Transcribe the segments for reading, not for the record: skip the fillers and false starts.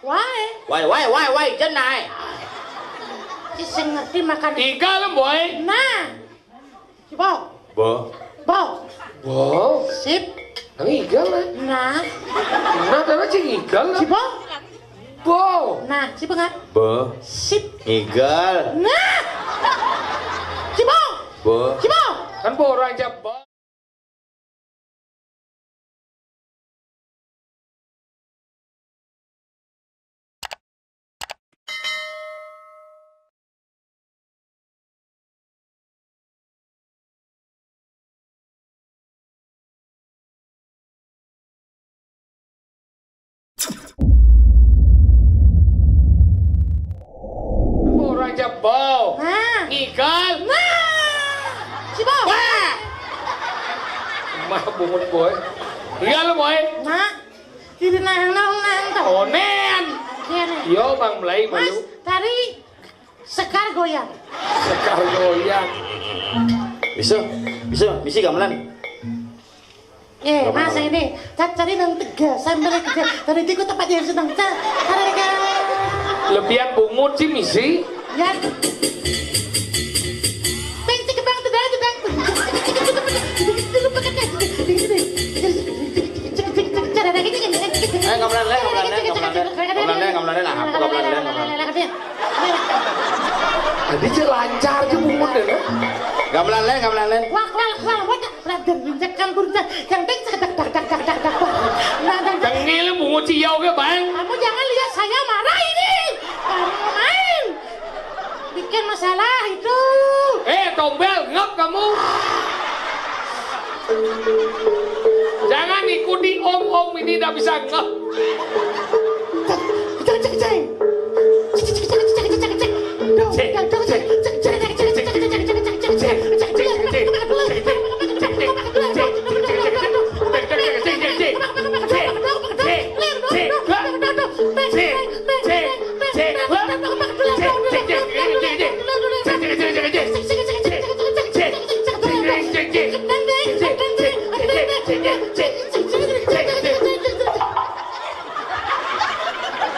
Why, jenai. Si sing ngerti makan. Tiga lem boy. Nah. Si Bo. Sip. Nang igal lah. Nah. Nah, tapi si igal lah. Si Bo. Nah, si pengat. Bo. Sip. Igal. Nah. Si Bo. Kan Bo orang Jabba. Orang Jabau, ngigal, si Bau, mah bungut boy, ngigal boy, kiri nang tonen, yo bang Melayu, mas tari sekar goyang, bisa gamelan. Mas ini, cari nang tegas, sambil kerja, tadi itu tempat yang senang cari lebihan bungut sih misi, ya, penting kebang tedang, kamu jangan lihat saya marah ini. Main bikin masalah itu. Tombel ngap kamu. Jangan ikuti om ini tidak bisa ngap.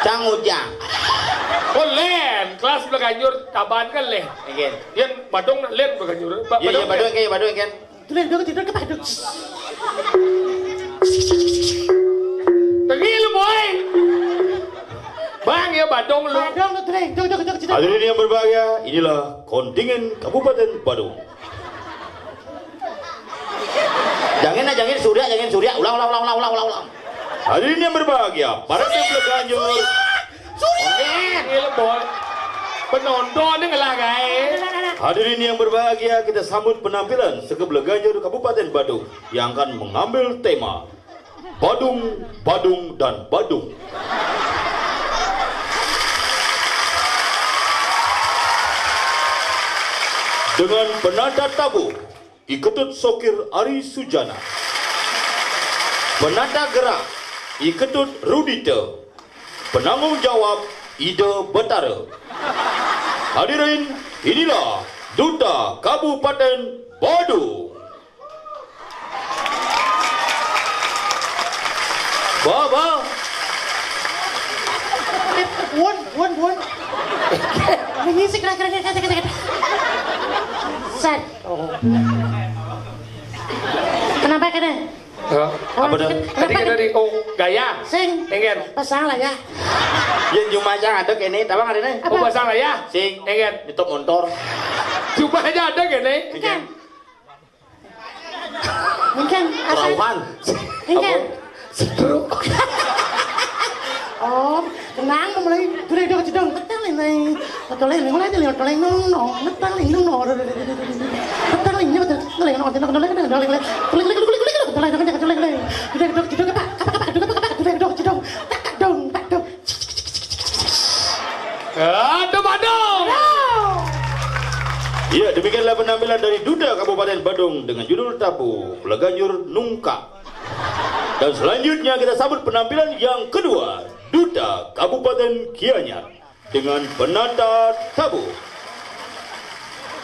Cangujang len kelas belakanyur kaban kan leh dia badung len belakanyur badung kan len dong tidur ke badung tegil boy bang ya badung lu tegil hadirin yang berbahagia inilah kontingen Kabupaten Badung. Jangan surya ulang hari ini yang berbahagia para pembelajaran junior penonton dengarlah guys. Hadirin yang berbahagia, kita sambut penampilan sekebelah ganjur Kabupaten Badung yang akan mengambil tema Badung dan Badung. Dengan penata tabu Ki Ketut Sokir Ari Sujana, penata gerak Ki Ketut Rudita, penanggung jawab Ida Betara. Hadirin, inilah Duta Kabupaten Badung. Won. Menyisik lah keren. Set. Kenapa keren? Apa dong? Tadi kita di gaya, sing, tengen, pasang lah ya. Yang cuma aja ada kene, tapi hari ini, pasang lah ya, sing, tengen, itu motor. Cuma aja ada kene, mungkin, perawan, mungkin, setruk. Oh, tenang, mulai duduk jedong, Ya, demikianlah penampilan dari Duda Kabupaten Badung dengan judul tabu Belaganyur Nungka. Dan selanjutnya kita sambut penampilan yang kedua, Duda Kabupaten Gianyar dengan penata tabu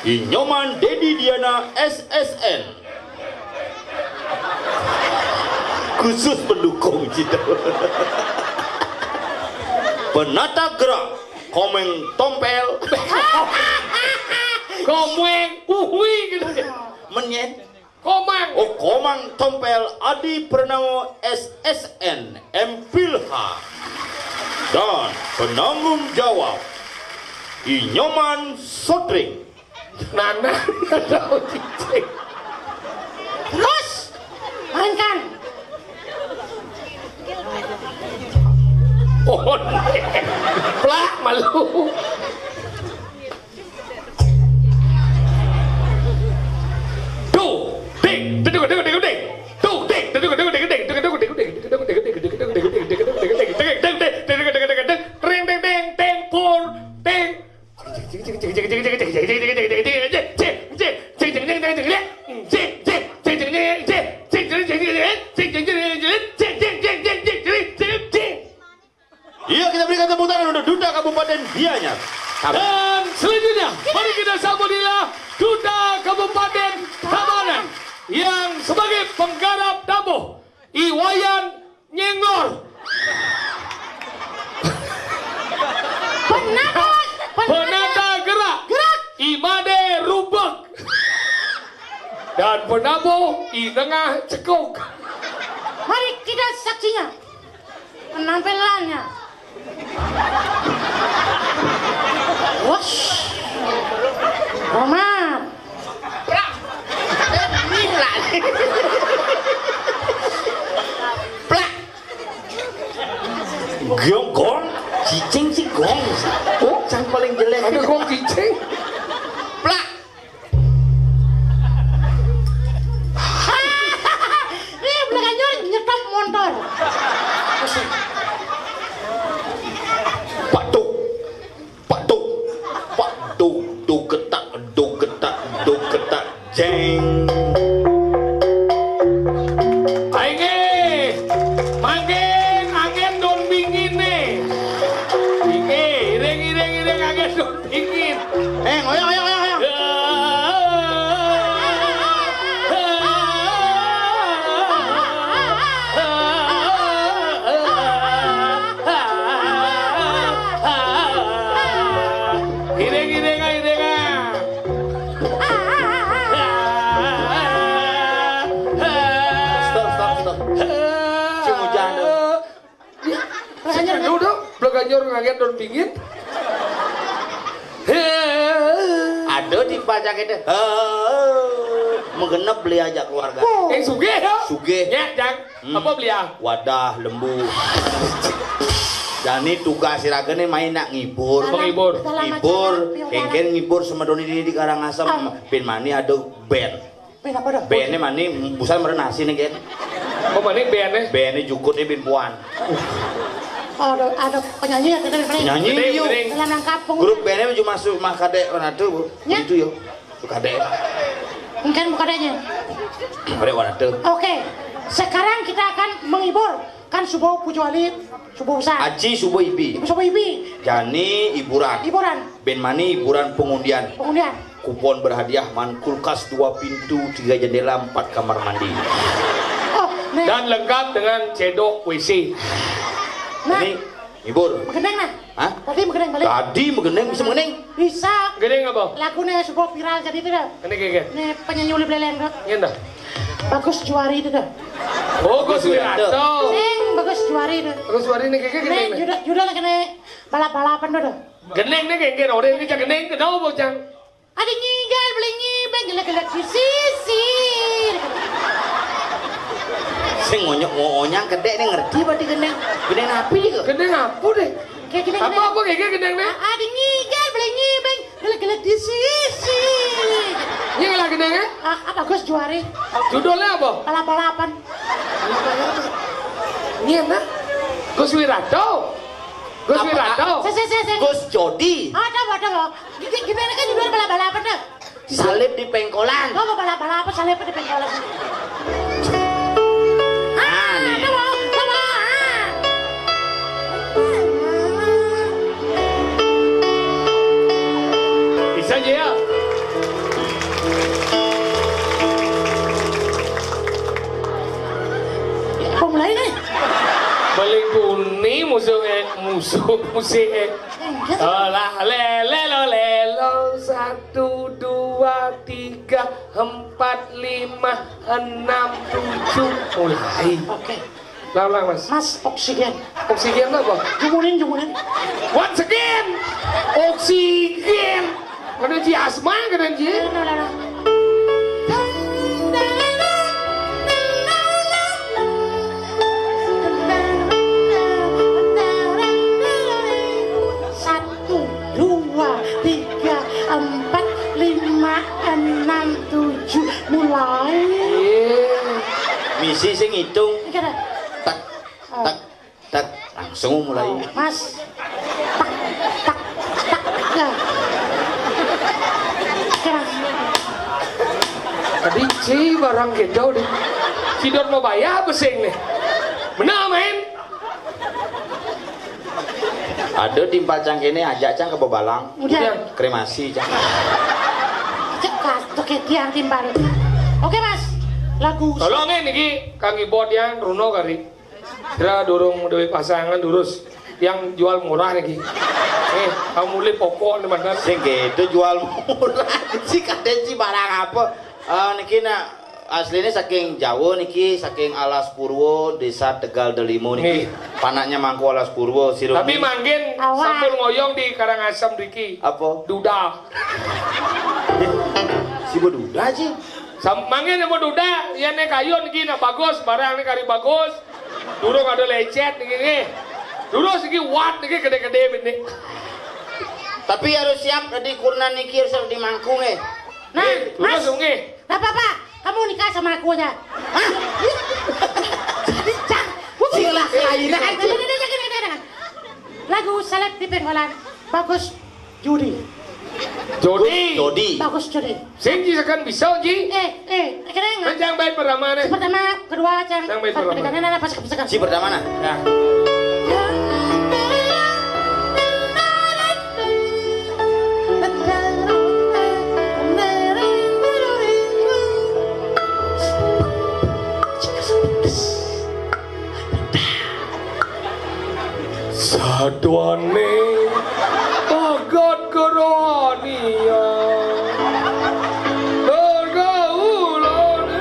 Inyoman Dedi Diana SSN. Khusus pendukung cinta. Benata gerak, komeng tompel, komeng uhui gitu menyen, komang, oh komang tompel Adi Pranowo SSN MPhilha dan penanggung jawab Inyoman Sotring Nana Cicing. Terus mainkan. Oh, plak malu. Duh, ding, duduk, duduk, duduk, ding. Duh, ding, duduk, duduk, ding, ding, duduk, duduk, ding, duduk, duduk, ding, duduk, duduk, ding, duduk, duduk, ding, duduk, dan selanjutnya mari kita sambutlah Duta Kabupaten Tabanan yang sebagai penggarap tabuh Iwayan Nyenglor. Penata gerak, Imade Rubek dan penabuh I Tengah Cekok. Mari kita saksinya penampilannya. Wah, Omar, plak, plak, gong, cicing si gong, oh yang paling jelek ada gong cicing, plak, ini belakangnya nyetam motor. Ngaget don pingin, ada di pajak itu, menggenap beli aja keluarga. Eh suge, suge, ya jang, apa beli ah? Wadah lembu. Jadi tugas siragane main nak ngibur, penghibur, ngibur, kengken ngibur sama doni di Karangasem, pin mani ada band, pin apa dah? Bandnya mani busan merenasi nih gen. Kau mani bandnya? Bandnya jukutnya bin puan. Oh, ada penyanyi yang kita penyanyi telanang kapung grup bandnya cuma masuk mah kadek warna tuh itu yo kadek mungkin kadeknya kadek warna tuh. Oke, sekarang kita akan menghibur kan subuh pujuali subuh usah aji subuh ibi jani hiburan hiburan ben mani hiburan pengundian pengundian kupon berhadiah man kulkas 2 pintu 3 jendela 4 kamar mandi dan lengkap dengan cedok WC. Ini hibur. Menggeneng nah? Hah? Tadi menggeneng balik. Tadi menggeneng bisa menggeneng? Bisa. Menggeneng apa? Lagunya sudah viral jadi itu dah. Ini penyanyi Uli Beleleng dah. Iya dah. Bagus Juari itu dah. Bagus Wiranto. Geneng Bagus Juari itu. Bagus Juari ini keke geneng. Judul kene balap-balapan dah. Geneng nih keke. Orang ini cak geneng kenal bocang. Ada nyigal beli nyibeng gelak-gelak sisir. Sing ngonyok-ngonyang gede nih ngerti berarti gendeng gendeng api nih kok gendeng api deh apa kayak gendeng nih ada nyigar boleh nyibeng gelek-gelek di sisi ini ngelah gendengnya apa Gus Juari judulnya apa? Balap-balapan ini enak Gus Wiranto Gus Wiranto Gus Jody ada gimana kan judulnya balap-balapan deh salib di pengkolan kok balap-balapan salib di pengkolan ya. Pemulai nih. Balik kuni musuhnya. musuh musik. Lah lelo lelo 1 2 3 4 5 6 7 mulai. Oke. Ulang mas. Oksigen. Oksigen apa? Jumunin. Once again. Oksigen. Kena ji asma kena ji. Misi sing hitung tak tak tak langsung mulai mas tak tak tak tadi si barang gendau deh sidor mau bayar besing nih bener main aduh timpa cangkene ajak cang ke Bobalang udah kremasi cang cek tiang timbal oke mas. Lagu tolongin ini kang keyboard yang Runo kali kira dorong dari pasangan lurus yang jual murah lagi kamu mulai pokok dimana sih gitu jual murah sih kadensi barang apa niki nak aslinya saking Jawa niki saking Alas Purwo desa Tegal Delimo niki panaknya mangku Alas Purwo sirup tapi mangkin sambal ngoyong di Karangasem niki apa duda si duda sih mangin sama duda ya nek kayu niki nah bagus barang nek kari bagus durung ada lecet niki durung segi wat niki gede-gede ini tapi harus siap di kurna niki harus dimangkung nah mas nah papa kamu nikah sama aku ya hah jadi cak silah kairan lagu seleb di pengolahan bagus Jodi. Bagus Jodi. Sing ji sekan bisa ji. Kena jang bait pertama nih. Pertama, kedua jang. Jang bait pertama. Nah, pas kepesekan. Si pertama nah. Saduane bagot koronia bergaulane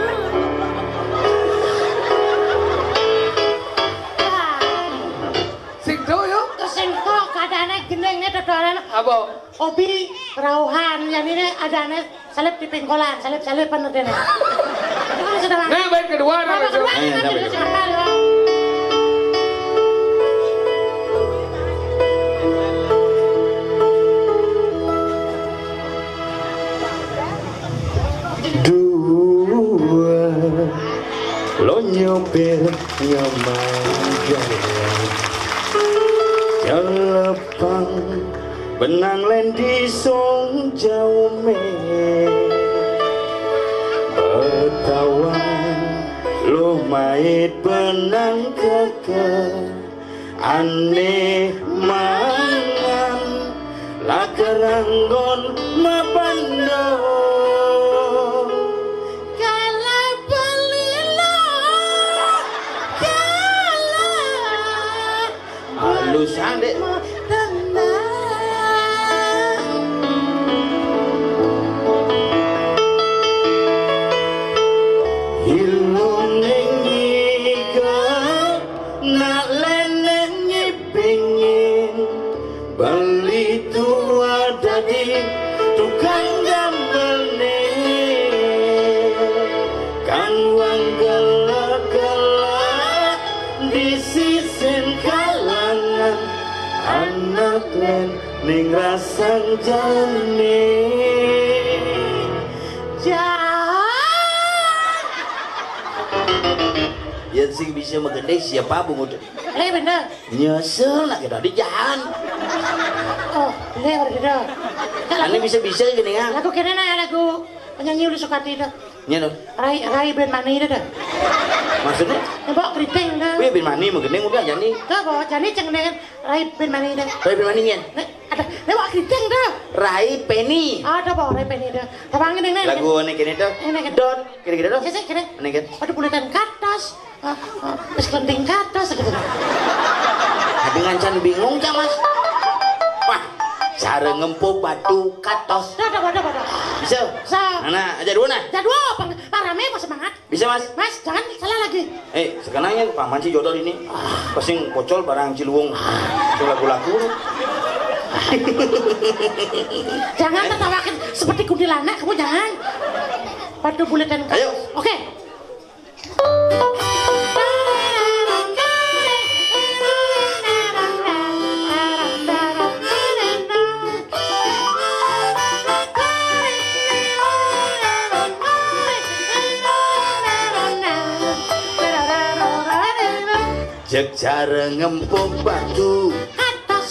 sing doyo sing kok kadane genengnya dodolan apa hobi rauhan yang ini adane seleb di pengkolan seleb penutene nah baik kedua nyopir nyamang jalepang benang lendi song jaume betawang lumait benang keke aneh mangan lakeranggon mapando lusan dek hilung ngikat nak leneng ngipingin beli tua dadi tukang gambar nih kan wang gelak-gelak di sisin anak ning rasang jane yang sing bisa mengenai siapa bungut le bener nyesel nak kita di jahan oh le bener ini bisa-bisa gini kan lagu kena lagu penyanyi Uli Sukati itu nyano Rai Ben Mani itu dah maksudnya bawa keriting dah wih Ben Mani mengenai udah jani tuh bawa jani cengeneng Rai Ben Mani nyen ada bawa keriting dah Rai Penny ada bawa Rai Penny dah terangin dengan lagu neken itu dot kira-kira dong sih neken ada bulatan ke atas terus kelenting ke atas gitu ada Ngancan bingung kan mas? Wah, cara ngempu batu katos. Dah. Bisa. Nah, aja dua nah. Aja dua, parame pas semangat. Bisa mas? Mas, jangan salah lagi. Sekarang yang paman si jodol ini, pesing bocol barang ciluung, lagu-lagu. Jangan tertawakan seperti kuntilanak, kamu jangan. Batu bulat dan kayu. Oke. Cara ngempok batu atas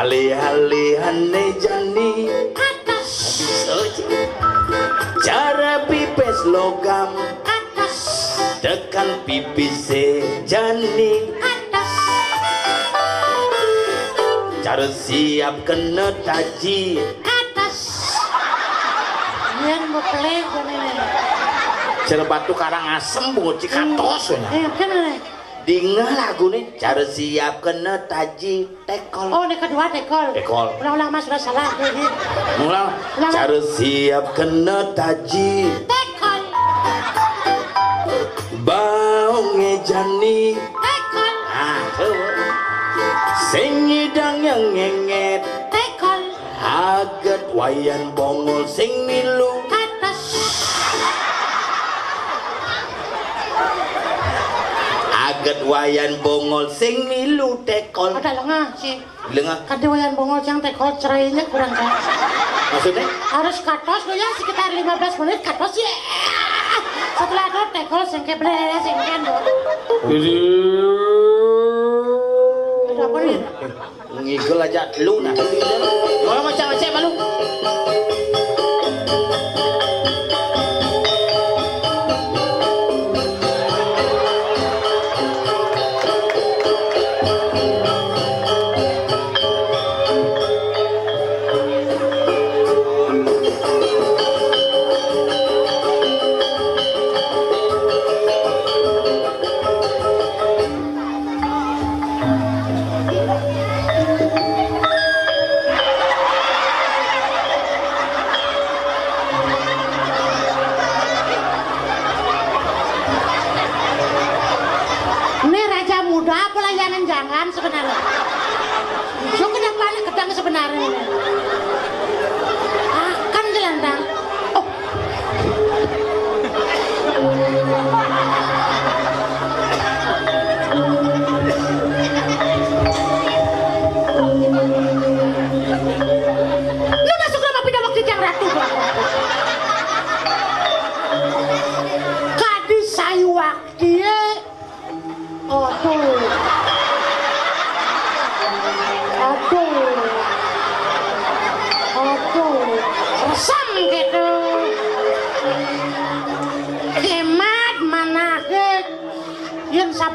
alih-alihane jani atas cara pipis logam atas tekan pipis jani atas cara siap kena taji atas yang beklek cara batu karang asem bungut cikatos dengar lagu nih, cara siap kena taji tekol. Oh, ini kedua tekol. Tekol. Ulang-ulang mas, sudah salah. Ulang. Cara siap kena taji tekol. Bau ngejani tekol. Sing nyidang yang ngenget tekol. Aget wayan bongol sing milu atas. Aget wayan bongol sing milu tekol. Ada lengah sih. Lengah. Kade wayan bongol yang tekol cerainya kurang kan. Maksudnya? Harus katos loh ya sekitar 15 menit katos ya. Setelah itu tekol sengke bleh sengke dong. Udah apa nih? Ngigel aja lu nah. Kalau macam-macam malu.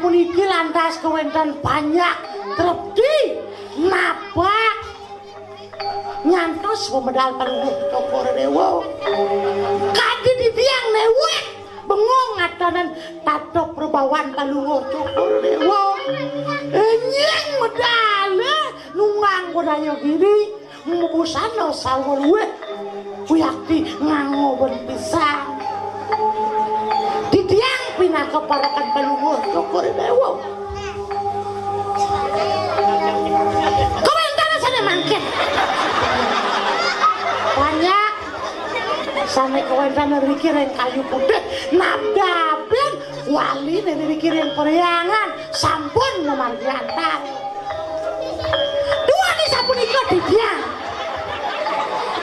Puniki lantas kewentan banyak terdi nabak nyantos memedal penuh toko rewo kadi di tiang newe bengong ngatanan tato perbawan palungo toko rewo enyeng medale nungang kodayo gini mubusano salwo luwe kuyakti ngango berpisang di tiang pindah keparakan pelumur cukur dewa komentar sana mangkit banyak sampai komentar mikirin kayu putih nabdabin wali dan mikirin periangan sampun nomor jantan dua nih sampun ikut di biang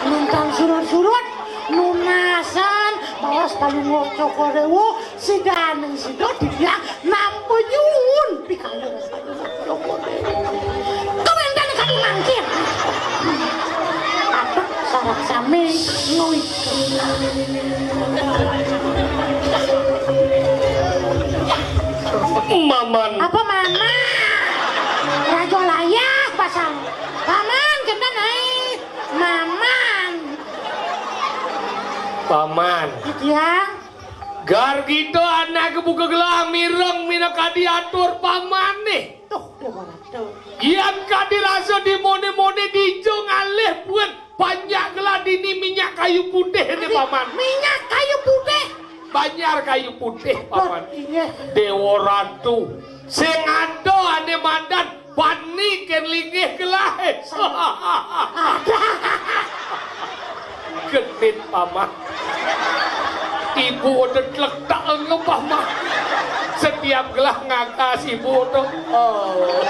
nentang surut-surut nunasan bawas palungo cukur dewa si ganeng si dodi dia nampu nyuhun pikandang komendan kamu mangkir atuk sarap sami ngoi maman apa mama rajo layak pasang paman kena naik maman paman dia gar gitu anak kebuka gelam mireng mina kadiatur paman nih Yang kadi rasa di mone-mone di jong alih buat banyak geladi ini minyak kayu putih ini paman. Minyak kayu putih. Banyak kayu putih paman. Dewa Ratu. Sing ado ane mandan bani kenlingih gelai. Genit paman. Ibu udah letak enggak paman. Setiap gelah ngakas ibu tuh. Oh.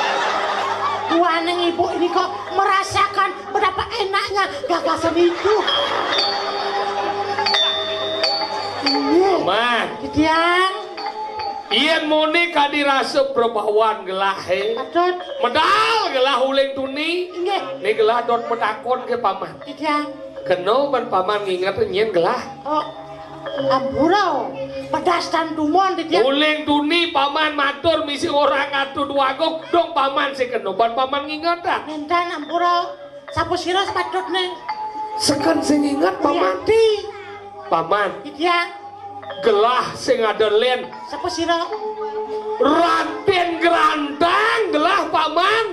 Tuaneng ibu ini kok merasakan betapa enaknya gagasan itu. Mak. Kidiang. Iyan muni kadirase berbahuan gelah he. Adot. Medal gelah uling tuni. Nggih. Ni gelah dot metakon ke paman. Kidiang. Keno ban paman nginget nyen gelah. Oh. Amburau, pedas dan dumon titik. Uling tuni paman matur misi orang atu dua gok dong paman si kenoban paman nginget dah. Nendan amburau, sapu siros patut neng. Sekan sing ingat paman di. Paman. Iya. Gelah sing ada len. Sapu siros. Ranten gerantang gelah paman.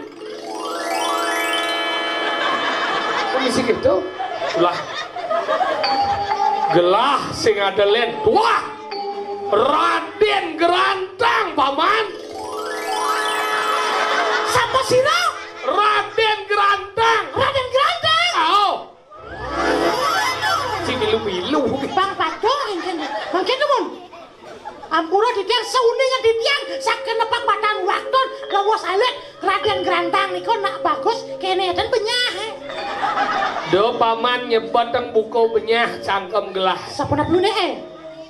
Misi gitu, gelah. Gelah sing ada len wah Raden Gerantang paman sapa sira Raden Gerantang oh cibilu-bilu Bang Padong ingkene mangke nuwun ampura ditiang seuninge ditiang saken nepak batang wakton lawas alit Raden Gerantang niku nak bagus kene eden penyah do paman nyebut teng buku penyah cangkem gelas sapana blune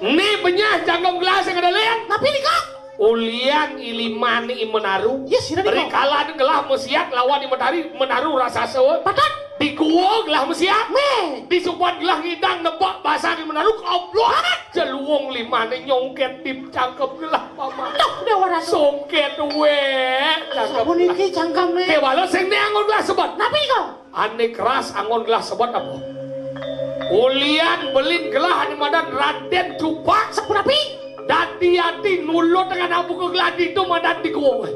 ni penyah cangkem gelas sing kadelen tapi niko ulian ilimani imenaru ya sira niko rikala gelas musiat lawan imetari menaru rasa sewe patut dikuwo gelas musiat me disupan gelas ngidang nebak basah imenaru oblok jeluwung limane nyongket tip cangkem gelas paman tuh Dewa Ratu songket we sapun iki cangkem e dewa lo sing dianggo gelas sebut tapi niko ane keras angon gelas sebut apa? Ulian belin gelah ane madan Raden Cupak sepurapi dati-hati nulut dengan abu kegeladi itu madan dikuwe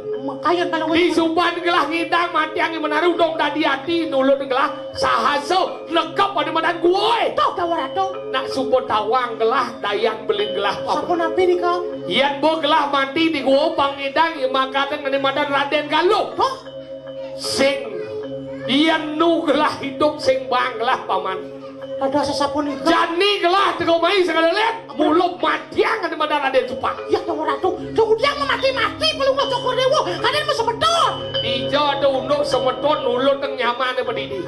disuban gelah ngidang mati angin menaruh dong dati-hati nulut gelah sahaso legap ane madan gue tuh tawarado nak subuh tawang gelah dayang belin gelah sepunapi nikah iyan bo gelah mati dikuwe pangidang imakaten ane madan Raden Galuh tuh sing iyan nu gelah hidup sing banglah paman. Ada sesapun itu. Jani gelah tegomai segala lihat muluk matiang ada pada Raden Cupak. Ya Dewa Ratu, dia mati-mati peluk lo cukur dewo, kadang mau semeton. Ijo ada unduk semeton nulut teng nyaman daripada ini.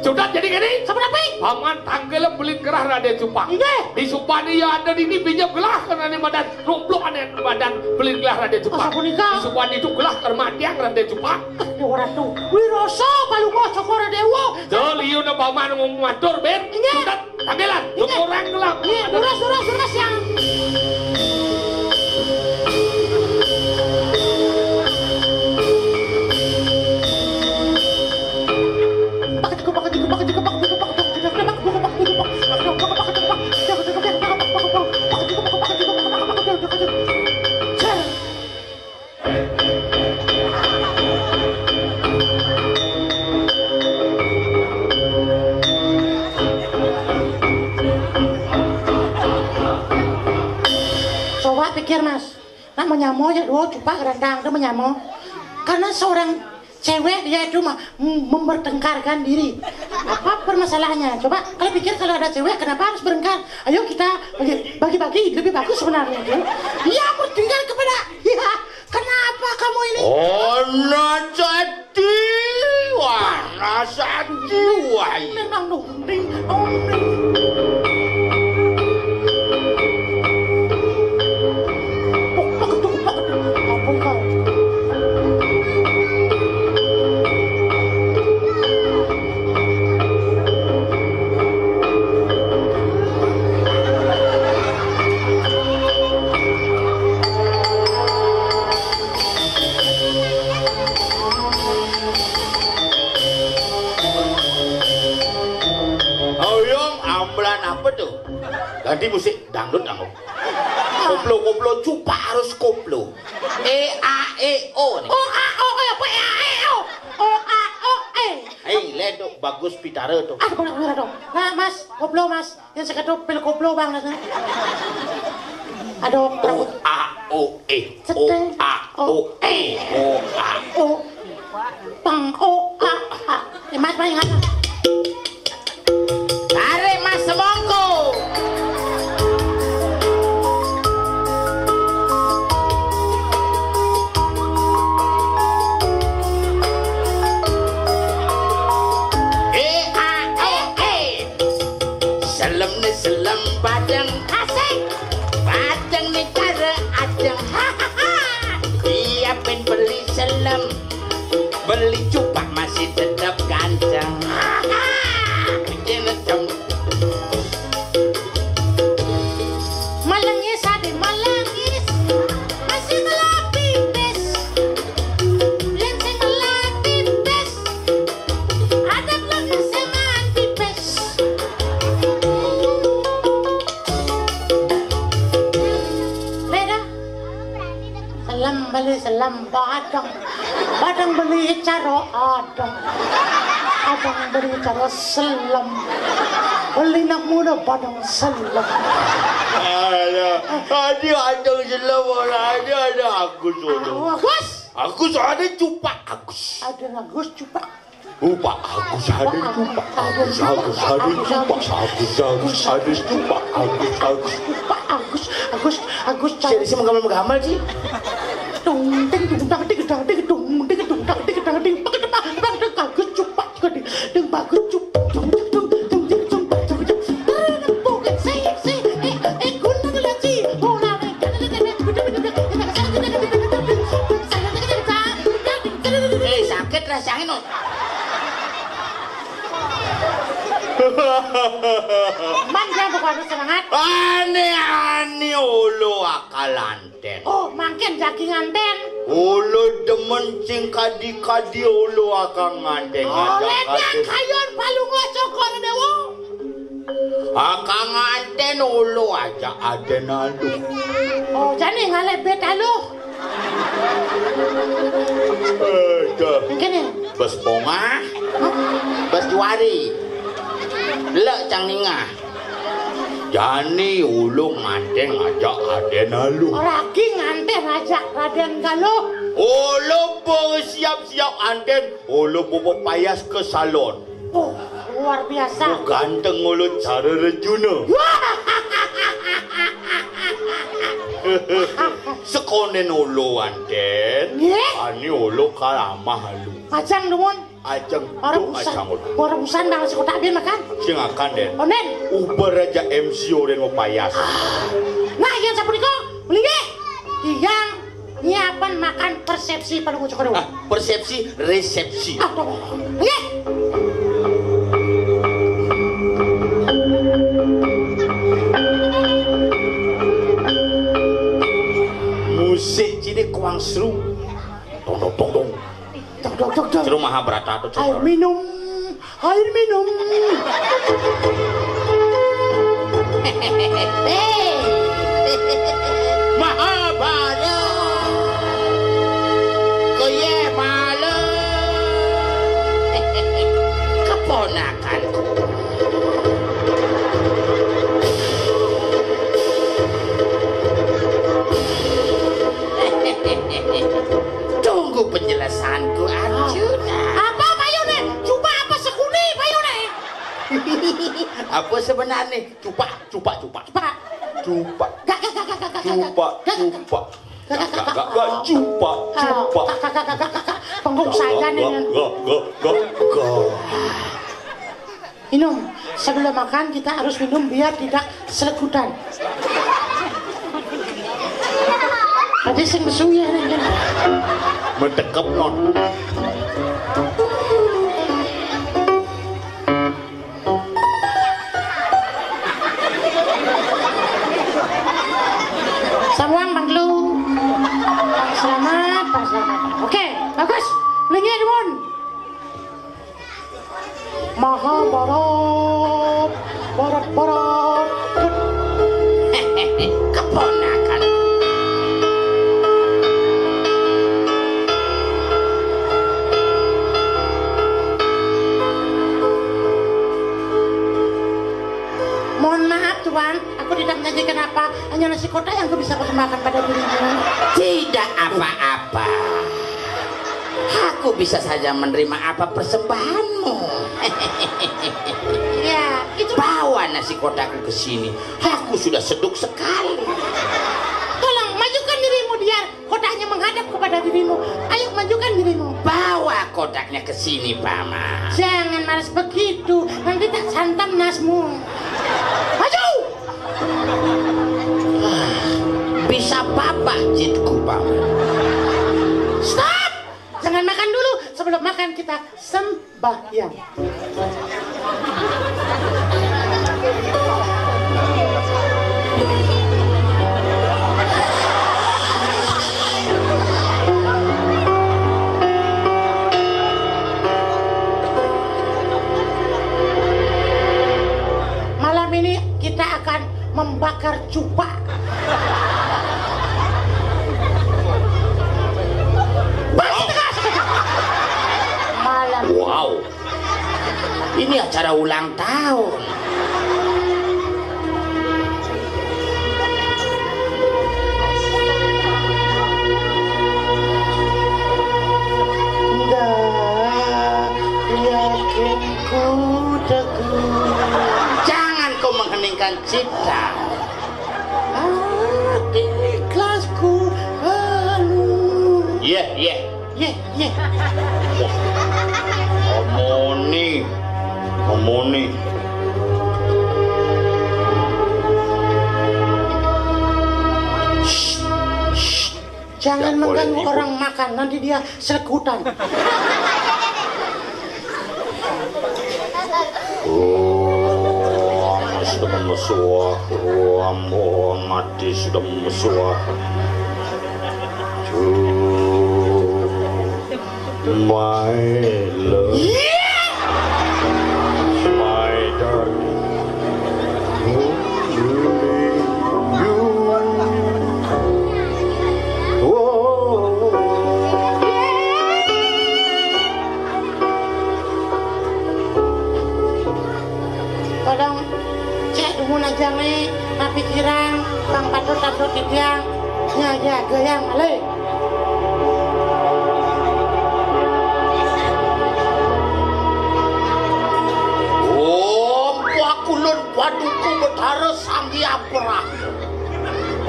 Sudah jadi gini? Seberapa? Paman tanggelem beli gerah Raden Cupak. Iya. Di Supani ya ada ini pinjam gelah karena ini badan rumplok ada badan beli gelah Raden Cupak. Di Supani itu gelah termatiang Raden Cupak. Dewa Ratu, Wiroso peluk lo cukur dewo. Joliu na paman ngumatur ben. Sudah tanggelan, orang gelap. Duras yang. Pikir mas, nak menyamo ya dua Cupak Gerantang itu menyamo, karena seorang cewek dia itu mempertengkarkan diri. Apa permasalahannya? Coba kalian pikir kalau ada cewek kenapa harus berengkar? Ayo kita bagi-bagi lebih bagus sebenarnya. Dia bertengkar kepada, ya kenapa kamu ini? Oh nanti, wah nanti wah. Memang nunding, nunding. Tadi musik dangdut aku. Koplo-koplo Cupak harus koplo. E A E O. O A O bagus pitara tuh. Ah, benar benar dong. Nah, Mas, koplo Mas, yang sekedup pil koplo bang. Aduh, rambut A O E O A O E O A O Bang O A A. Mas, Mas ingat. Tarik Mas semongko. Selam padang asik, padang negara ajeng. Dia pun beli selam, beli cupak masih tetap ganjang. Melengis ade melengis, masih melati bes, lensing melati bes, ada belakang semati bes. Selam beli selam padang, padang beli caro adang, adang beli caro selam, beli nak muda padang selam. Ada, adang selam orang ada Agus solo. Agus, Agus ada cupak Agus. Ada Agus cupak. Cupak Agus ada cupak Agus ada cupak Agus ada cupak Agus Agus cupak Agus. Siapa sih menggambar sih? Sakit rasanya non. Manja bukan semangat. Aneh-aneh ulo akal anten. Oh, makin daging anten. Ulo demen cing kadi-kadi ulo akang anten. Olehnya kayon palungo cokor dewo. Akang anten ulo aja aden alu. Oh, jadi ngalebet alu. Dah. Kena. Bas poma. Bas juari. Lek cang ningah jani ulung nganteng ajak Raden Alu lagi nganteng ajak Raden Galuh ulu bersiap-siap anten ulu bubuk payas ke salon. Oh, luar biasa ganteng ulu cara rejuna. Sekonen ulu anten ani ulu karamah alu ajang dumun ajeng orang busan, orang busan dalam sekotak biar makan singakan den onen uber aja MC oren ngopayas nah yang sapu niko beli deh yang nyiapan makan persepsi paling ucok dulu persepsi resepsi beli deh musik jadi kuang seru dong dong dong dong Seru Mahabharata tuh. Air minum, air minum. Mahabharata, kaya malu, keponakan. Tunggu penjelasanku Arjuna. Apa Pak Yone? Cupak apa sekuni Pak Yone? Apa sebenarnya? Cupak. Penggung saya nih. Minum. Sebelum makan kita harus minum biar tidak selegutan. Ada sing mesuya nih kan mentekep non samuang banglu selamat selamat oke bagus linggih dimon maha barat barat barat keponakan ini kenapa hanya nasi kotak yang aku bisa persembahkan pada dirimu? Tidak apa-apa, aku bisa saja menerima apa persembahanmu. Ya, itu bawa nasi kotakku ke sini, aku sudah seduk sekali. Tolong majukan dirimu biar kotaknya menghadap kepada dirimu. Ayo majukan dirimu. Bawa kotaknya ke sini, Paman. Jangan malas begitu, nanti tak santam nasmu. Maju. Bisa babah jitku, Paman. Stop. Jangan makan dulu, sebelum makan kita sembahyang. Malam ini kita akan membakar cupak. Wow, ini acara ulang tahun. Jangan kau mengheningkan cipta. Di kelasku lalu. Yeah. Omoni. Jangan mengganggu orang makan, nanti dia sekutan. Oh, sudah mesuah, oh, mati sudah mesuah. My love, yeah! My darling, only you. Kadang cek dumun aja nih, tapi kirang bang patut di tiang, ya goyang le. Waduku betara sangya perah.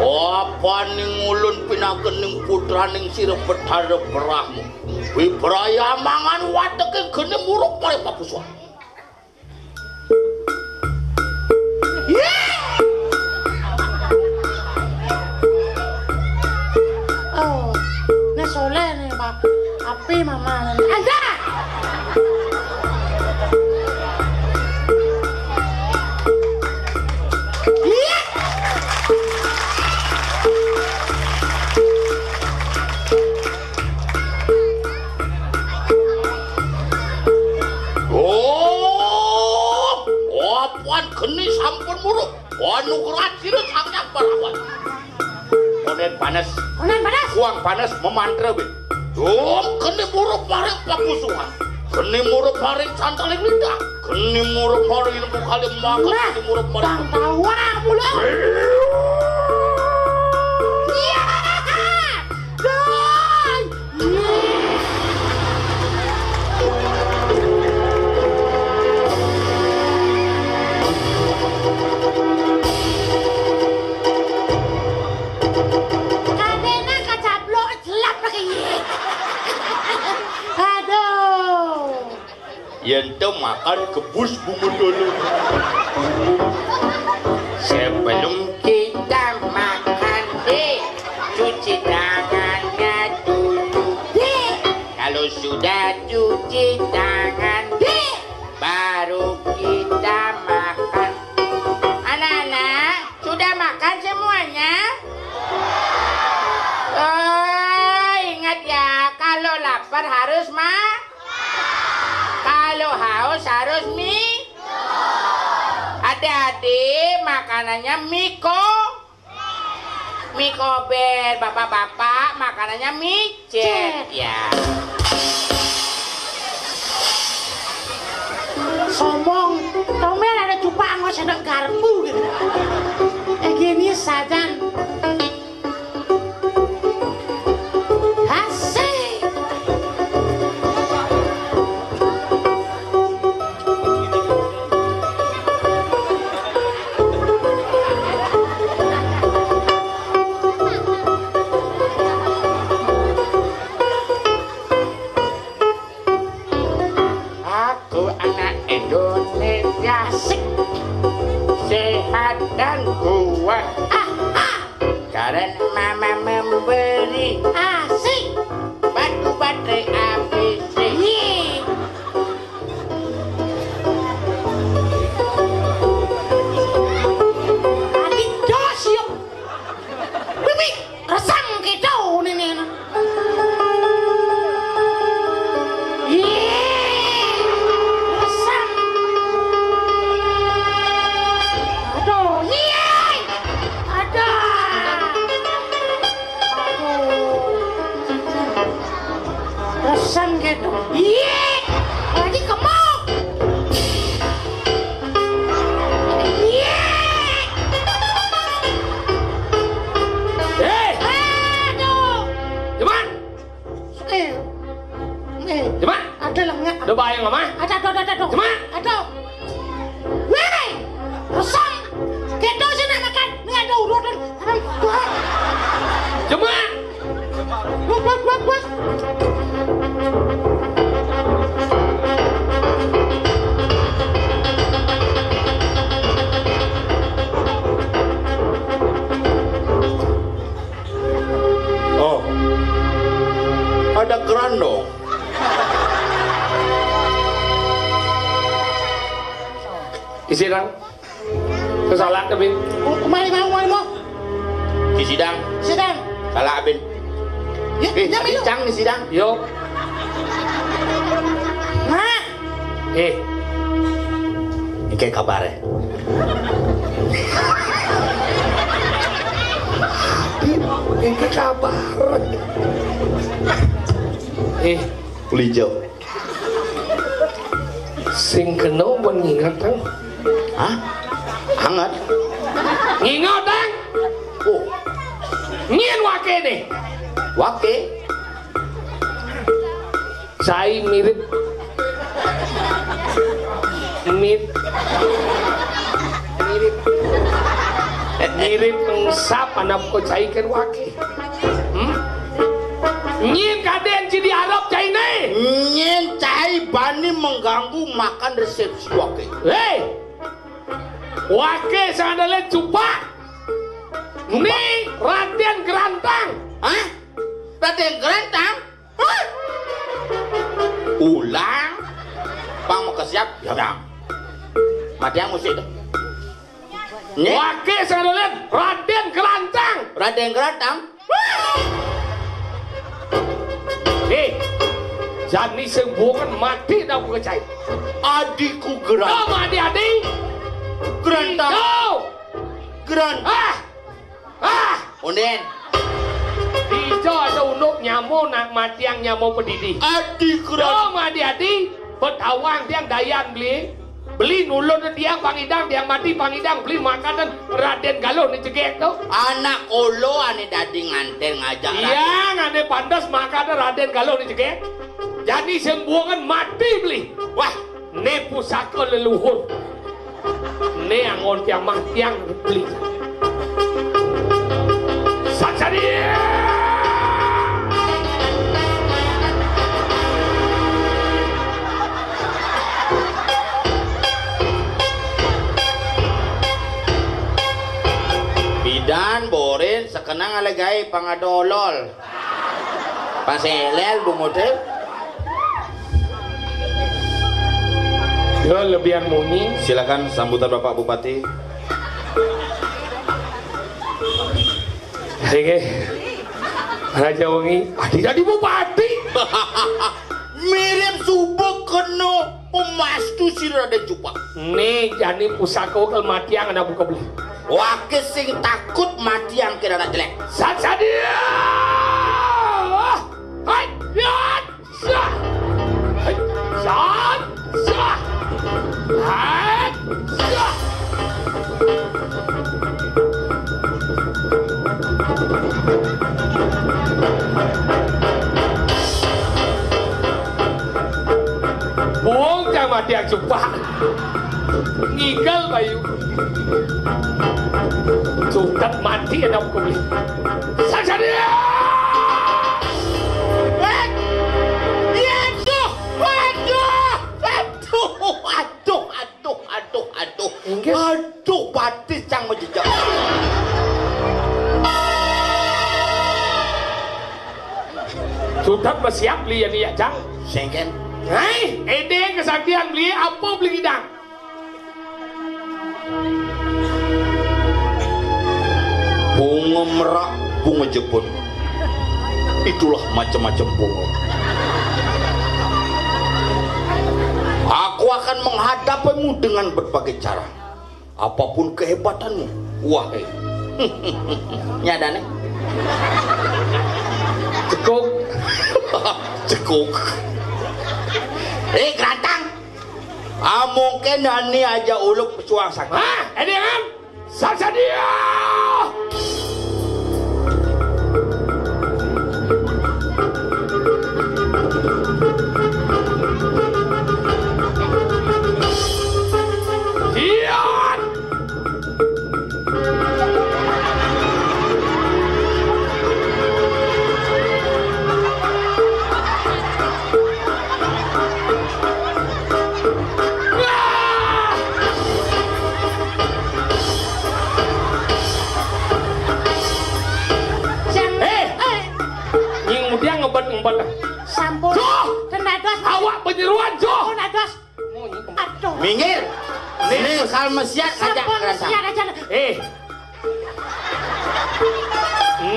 Apa ning ulun pinakening putraning sirep betara perahmu. Wibraya mangan wateke gene muruk mare papuswa. Oh, ne solene ba api mama. Aja. Geni sampun muruk, wanu kerat sirut samnya barawan. Konen panas, uang panas memantra bin. Geni muruk paring pakusuhan, geni muruk paring cantaling lidah, geni muruk paring ilmu kali makan, geni muruk paring. Bang tawang pulang. Iya, dong. Yente makan kebus bunga dulu. Sebelum kita makan, cuci tangannya dulu. Kalau sudah cuci tangan, baru kita makan. Anak-anak, sudah makan semuanya? Oh, ingat ya, kalau lapar harus makan. Kalau haus harus mie. Adik-adik, makanannya mie kober. Bapak-bapak, makanannya micet ya. Sombong, tomel ada cupak anggo sedang garpu gitu. Gini sajan asih aku anak Indonesia asik sehat dan kuat. Karena mama memberi asik batu baterai ABC. Ati dos yuk, bibi resang kita ini. Ada bayang mama? Ada cuma? Ada. Wei, resang. Kita sini makan, ni ada urutan. Cuma? Bos. Oh, ada kerandong. Kisidang, kesalak abin. Kemari mau. Kisidang. Salah abin. Cang kisidang. Yo. Mak. Ini kabar ya. Ini kabar. Pulijau. Sing kena buat ngingat tang. Hah? Hangat? Ngingat tang? Oh, ngin wake nih. Wake? Saya mirip mengsap anak kau saya kan wake. Ngin kaden jadi Arab cai nih. Ngin cai bani mengganggu makan resepsi wake. Hei, wake sandalnya cupak. Nih Raden Gerantang. Hah? Raden Gerantang? Hah? Ulang. Bang mau kesiap? Ya. Matiang musik itu. Wake sandalnya Raden Gerantang. Raden Gerantang? Hei, jani sembuhkan mati dah aku kecai. Adikku Gerantang. Kamu adik-adik? Gerantang. Kau. Gerantang. Onden. Dijo ada unuk nyamu nak matiang nyamu pedidih. Adik Gerantang. Kamu adik-adik? Betawang tiang dayang beli nulun tiang pangidang tiang mati pangidang beli makanan Raden Galuh ni cegek tu. Anak olo ane dadi nganten ngajak. Iya ane pandas makanan Raden Galuh ni cegek. Jadi sembuangan mati beli. Wah, ne pusaka leluhur. Ne angon tiang matiang beli. Saksani. Dan borin sekenang alegai pangadolol paselel bumutip yo lebihan muni. Silakan sambutan Bapak Bupati. Hei Raja Wengi tidak di Bupati. Mirip subuk keno pemastu sirade cupak nih jani pusaka kematian anda buka beli. Wake sing takut mati yang kira nak jelek. Sadia, hayat, sah, hayat, sah, hayat, sah. Wong cang madiang sumpah ngigal bayu sukat mati ada kumis sajadah. Aduh, batis cang menjejak. Sudah bersiap beli ini ya cang. Sengken. Hei, ede kesaktian beli apa beli hidang? Bunga merak, bunga jepun. Itulah macam-macam bunga. Aku akan menghadapimu dengan berbagai cara. Apapun kehebatanmu, wahai. Nyadane? Cekuk. Cekuk. Kerantang. Mungkin ini aja uluk pesuang sakit. Ini kan? Saksadia! Sampun. Awak penyeruan Jo. Aduh. Minggir. Nih sal mesiat aja kerasa.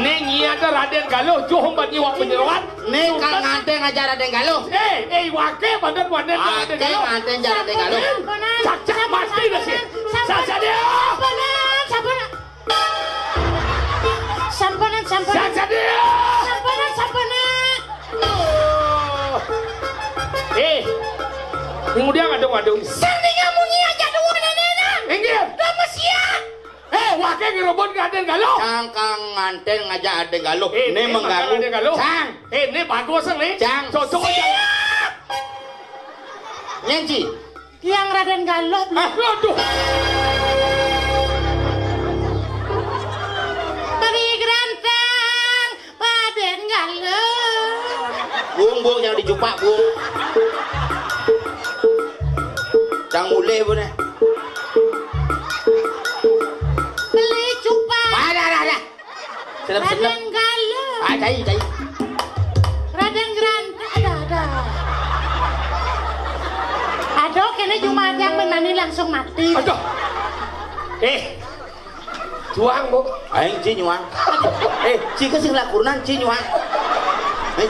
Neng iya ada Raden Galuh Jo hombat iwak penyeruan. Neng kang nganteng aja Raden Galuh. Wake badan wanen Raden Galuh. Wake nganteng aja Raden Galuh. Cak-cak mati dah sih. Saja dia. Sampun. Sampun. Sampun. Saja dia. Kemudian ngadung-ngadung sendingnya munyi aja dua neneknya minggir lama siap wakil ngerobot ke Raden Galuh cang nganten aja Raden Galuh ini mengganggu cang ini bagus nih cang cocok siap nyenci yang Raden Galuh aduh beri gerantang Raden Galuh bung yang dijumpa bung cang mulai punya beli cupa ada Raden Galuh cai Raden Gerantang ada kena cuma yang menani langsung mati aduh juang bu aing ci nyuang ci kasih lakunan ci nyuang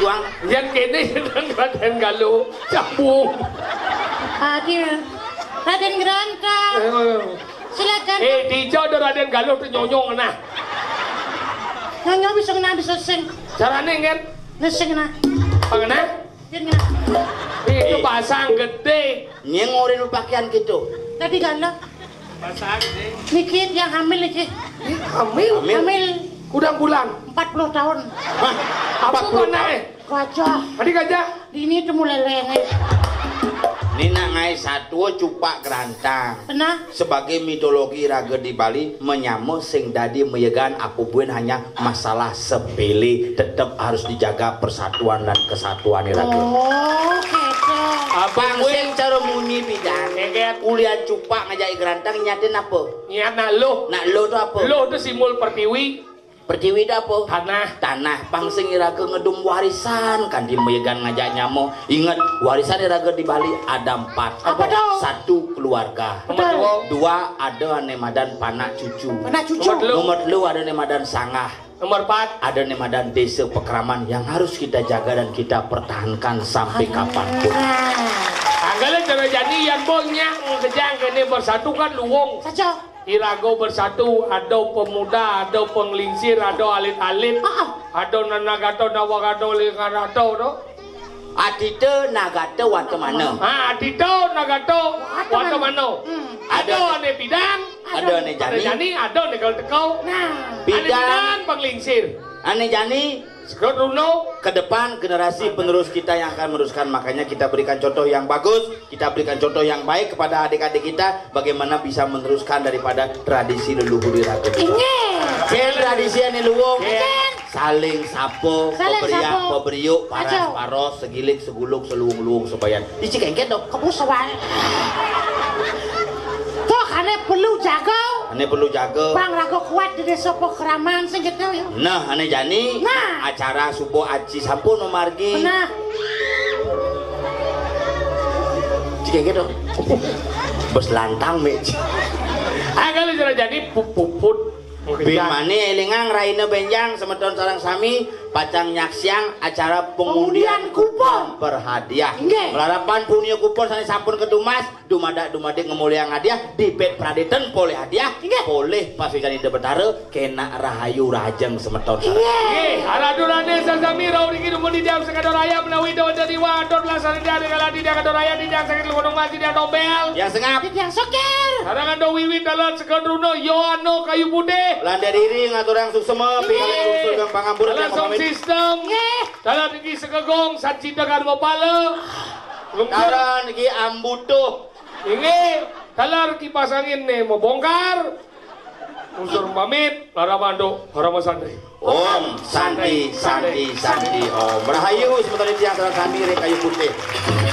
juang yang kini Raden Galuh cabung hadir Raden Gerantang silakan dijodoh Raden Galuh itu nyonyong nah nyonyong bisa kena bisa sing caranya kan? Ngesing nah pangena? Itu pasang gede nyengorin pakaian gitu tadi Galuh pasang gede dikit yang hamil lagi hamil? Hamil udah bulan 40 tahun hah? 40 tahun? Gajah tadi gajah? Ini tuh mulai lengit Nina ngai satu cupak kerantang. Nah, sebagai mitologi raga di Bali menyamuk sing dadi meyegan aku buen hanya masalah sepele tetap harus dijaga persatuan dan kesatuan raga. Oh, gitu. Abang sing cara muni bidan. Kuliah cupak ngajak kerantang nyaten apa? Nyat nak lo. Nak lo itu apa? Lo itu simbol pertiwi. Pertiwi dapo tanah pangsing iraga ngedum warisan kan di meyegan ngajak nyamo ingat warisan iraga di Bali ada 4 apa dong? 1 keluarga nomor 2 ada nemadan panak cucu nomor 3 ada nemadan sangah nomor 4 ada nemadan desa pekraman yang harus kita jaga dan kita pertahankan sampai kapanpun tanggalnya cewek jadian bongnya kejang kene bersatu kan luwong saja Iraga bersatu, ada pemuda, ada penglingsir, ada alit-alit, ada nagato, nawagato, lingarato, no? Adito, nagato, watamano. Adito, nagato, watamano. Ada ane bidang, ada ane jani, ada ane kalau tekau. Bidang, penglingsir. Ane jani, ke depan generasi penerus kita yang akan meneruskan. Makanya kita berikan contoh yang bagus, kita berikan contoh yang baik kepada adik-adik kita bagaimana bisa meneruskan daripada tradisi leluhur kita. Tradisi leluhur saling sapo, peberiak, peberiuk, paras, paros, segilik, segulung, seluung-luung, sebayan. Isi kengket dong, kamu sewan. Toh aneh perlu jago. Aneh perlu jago. Bang rago kuat dari sopo keraman senjata. Nah, aneh jani. Nah, acara subuh aci sampo nomargi. Nah, isi kengket dong. Bos lantang mec. Agak lu jadi pupuput. Bimane elingang raine benjang semeton sarang sami pacang nyaksiang acara pengundian kupon berhadiah melarapan punya kupon sani sampun kedumas dumada dumade ngemuliang hadiah dipet pradeten boleh hadiah boleh pasukan ide betara kena rahayu rajeng semeton sarang haradunane sami rauriki dumudi diam sekadar raya menawi daun dari wadon lasan dia dengan ladi dia kadar raya dia sakit lukodong mati dia dobel yang sengap yang soker harangan do wiwit dalam sekadruno yoano kayu bude Belanda diri ngatur yang suksema pinggangin usul gang pangambur dalam sistem dalam niki segegong sancita karbo pala dalam niki ambutuh ini dalam niki pasangin nih mau bongkar unsur pamit lara manduk harama santri om santri santri santri om rahayu sebetulnya yang salah santri rekayu putih